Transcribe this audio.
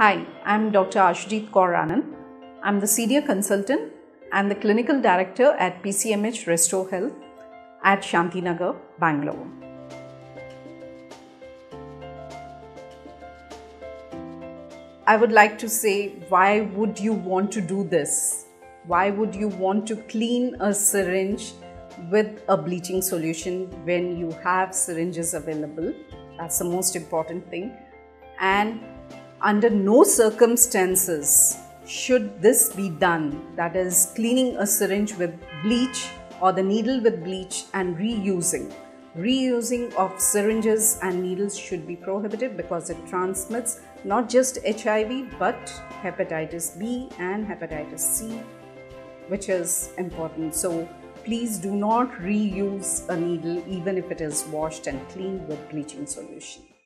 Hi, I'm Dr. Ashoojit Kaur Anand. I'm the Senior Consultant and the Clinical Director at PCMH Restore Health at Shantinagar, Bangalore. I would like to say, why would you want to do this? Why would you want to clean a syringe with a bleaching solution when you have syringes available? That's the most important thing. And under no circumstances should this be done, that is, cleaning a syringe with bleach or the needle with bleach and reusing. Reusing of syringes and needles should be prohibited because it transmits not just HIV but Hepatitis B and Hepatitis C, which is important. So please do not reuse a needle even if it is washed and cleaned with bleaching solution.